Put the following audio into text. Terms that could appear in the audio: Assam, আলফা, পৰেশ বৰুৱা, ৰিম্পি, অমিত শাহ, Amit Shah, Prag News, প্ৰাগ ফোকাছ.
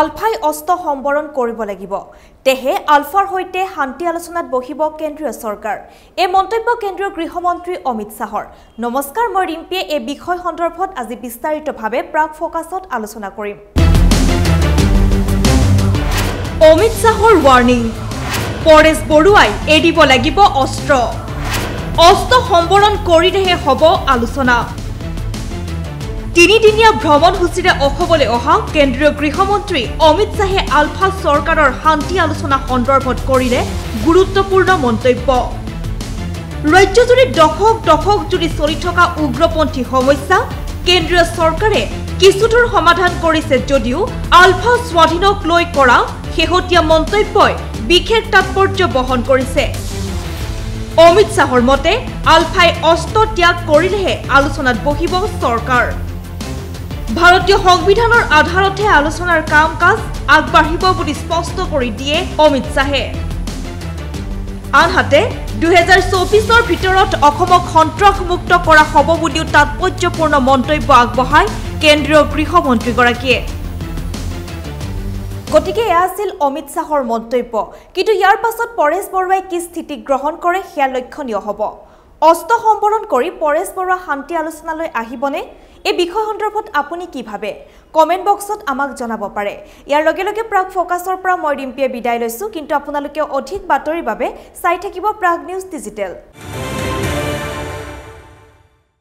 আলফাই অস্ত্ৰ সম্বৰণ কৰিব লাগিব তেহে আলফাৰ হৈতে শান্তি আলোচনাত বহিব কেন্দ্ৰীয় চৰকাৰ এই মন্তব্য কেন্দ্ৰীয় গৃহমন্ত্ৰী অমিত শাহৰ নমস্কাৰ মই ৰিম্পি এই বিষয় সন্দৰ্ভত আজি বিস্তাৰিতভাৱে প্ৰাগ ফোকাছত আলোচনা কৰিম অমিত শাহৰ ৱাৰ্নিং পৰেশ বৰুৱাই এডিব লাগিব অস্ত্ৰ অস্ত্ৰ সম্বৰণ কৰিহে হ'ব আলোচনা তিনিদিনীয়া ভ্ৰমণ সূচীৰে অসমলৈ অহা কেন্দ্ৰীয় গৃহমন্ত্ৰী অমিত শাহে আলফা চৰকাৰৰ শান্তি আলোচনা সন্দৰ্ভত কৰিলে গুৰুত্বপূৰ্ণ মন্তব্য ৰাজ্যজুৰি দশক দশক জুৰি চলি থকা উগ্ৰপন্থী সমস্যা কেন্দ্ৰীয় চৰকাৰে কিছুদূৰ সমাধান কৰিছে যদিও আলফা স্বাধীনক লৈ কৰা শেহতীয়া মন্তব্যই বিশেষ তাৎপৰ্য বহন কৰিছে অমিত শাহৰ মতে আলফাই অস্ত্ৰ ত্যাগ কৰিলেহে আলোচনাত বহিব চৰকাৰ ভাৰতীয় সংবিধানৰ আধাৰতে আলোচনাৰ কাম কাজ আগবাঢ়িব বুলি স্পষ্ট কৰি দিয়ে অমিত শাহে আনহাতে 2024ৰ ভিতৰত অসমক সন্ত্ৰাসমুক্ত কৰা হ'ব বুলিও তাৎপৰ্যপূৰ্ণ মন্তব্য আগবঢ়াই কেন্দ্ৰীয় গৃহমন্ত্ৰীগৰাকীয়ে গতিকে আছিল অমিত শাহৰ মন্তব্য কিন্তু ইয়াৰ পাছত পৰেশ বৰুৱাই কি স্থিতি গ্ৰহণ কৰে সেয়া লক্ষণীয় হ'ব অস্ত্ৰ সম্বৰণ কৰি পৰেশ বৰুৱা শান্তি আলোচনালৈ আহিবনে এই বিষয় সন্দৰ্ভত আপুনি কি ভাবে কমেণ্ট বক্সত আমাক জনাব পাৰে ইয়াৰ লগে লগে প্ৰাগ ফোকাছৰ পৰা মই ৰিম্পিয়ে বিদায় লৈছো কিন্তু আপোনালোকে অধিক বাতৰিৰ বাবে চাই থাকিব প্ৰাগ নিউজ ডিজিটেল